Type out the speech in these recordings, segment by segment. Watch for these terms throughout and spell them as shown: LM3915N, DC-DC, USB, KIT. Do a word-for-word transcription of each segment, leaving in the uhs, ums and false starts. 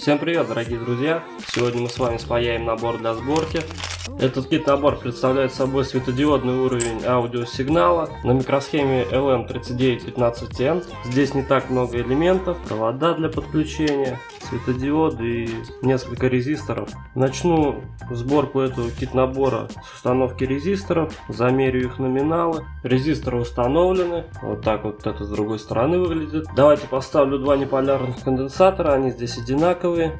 Всем привет, дорогие друзья! Сегодня мы с вами спаяем набор для сборки. Этот кит-набор представляет собой светодиодный уровень аудиосигнала на микросхеме Л М три девять один пять Н. Здесь не так много элементов, провода для подключения, светодиоды и несколько резисторов. Начну сборку этого кит-набора с установки резисторов, замерю их номиналы. Резисторы установлены, вот так вот это с другой стороны выглядит. Давайте поставлю два неполярных конденсатора, они здесь одинаковые.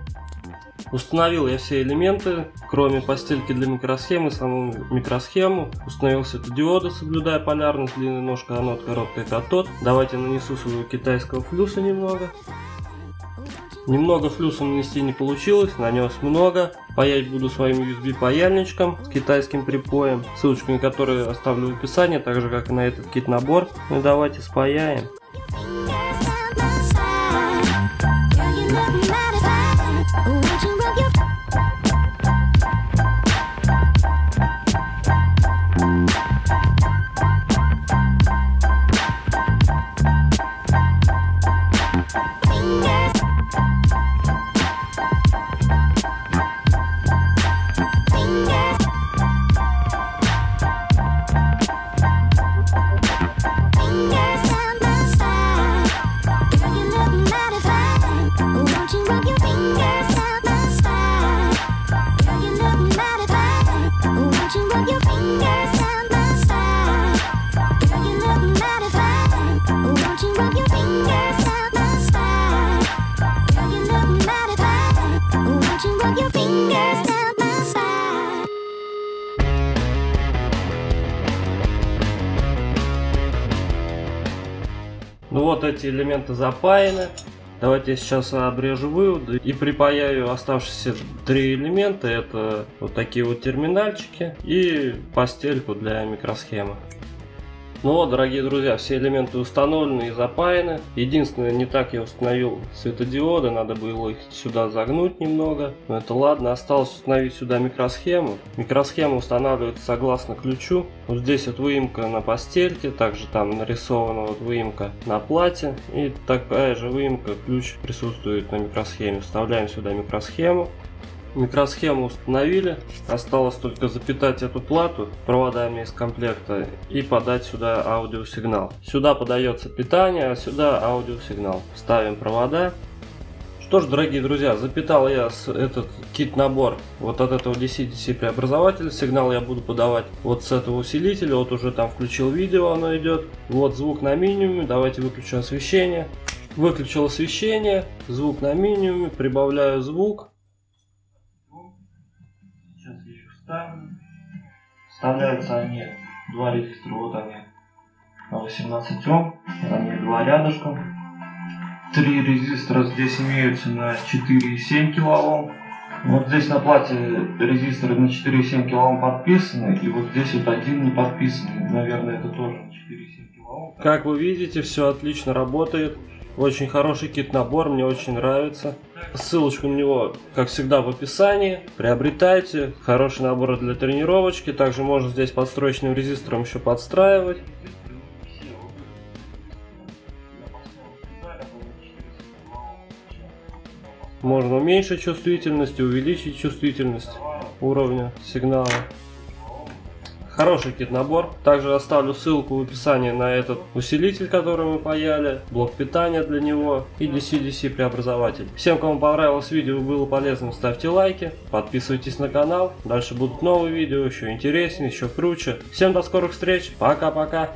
Установил я все элементы, кроме постельки для микросхемы, саму микросхему. Установил светодиоды, соблюдая полярность, длинная ножка анод, короткая катод. Давайте нанесу своего китайского флюса немного. Немного флюса нанести не получилось, нанес много. Паять буду своим ю эс би паяльничком с китайским припоем, ссылочку на который оставлю в описании, так же как и на этот кит-набор. Ну и давайте спаяем. Ну вот, эти элементы запаяны. Давайте я сейчас обрежу выводы и припаяю оставшиеся три элемента. Это вот такие вот терминальчики и постельку для микросхемы. Ну вот, дорогие друзья, все элементы установлены и запаяны. Единственное, не так я установил светодиоды, надо было их сюда загнуть немного. Но это ладно, осталось установить сюда микросхему. Микросхема устанавливается согласно ключу. Вот здесь вот выемка на постельке, также там нарисована вот выемка на плате. И такая же выемка, ключ присутствует на микросхеме. Вставляем сюда микросхему. Микросхему установили, осталось только запитать эту плату проводами из комплекта и подать сюда аудиосигнал. Сюда подается питание, а сюда аудиосигнал. Ставим провода. Что ж, дорогие друзья, запитал я этот кит-набор вот от этого ди си ди си преобразователя. Сигнал я буду подавать вот с этого усилителя, вот уже там включил видео, оно идет. Вот звук на минимуме, давайте выключу освещение. Выключил освещение, звук на минимуме, прибавляю звук. Вставляются они, два резистора, вот они на восемнадцать Ом, они два рядышком. Три резистора здесь имеются на четыре и семь килоом. Вот здесь на плате резисторы на четыре и семь килоом подписаны, и вот здесь вот один не подписанный, наверное, это тоже на четыре и семь килоом. Как вы видите, все отлично работает. Очень хороший кит-набор, мне очень нравится. Ссылочку на него, как всегда, в описании. Приобретайте. Хороший набор для тренировочки. Также можно здесь подстроечным резистором еще подстраивать. Можно уменьшить чувствительность, увеличить чувствительность уровня сигнала. Хороший кит-набор. Также оставлю ссылку в описании на этот усилитель, который мы паяли, блок питания для него и ди си ди си преобразователь. Всем, кому понравилось видео и было полезным, ставьте лайки, подписывайтесь на канал. Дальше будут новые видео, еще интереснее, еще круче. Всем до скорых встреч, пока-пока!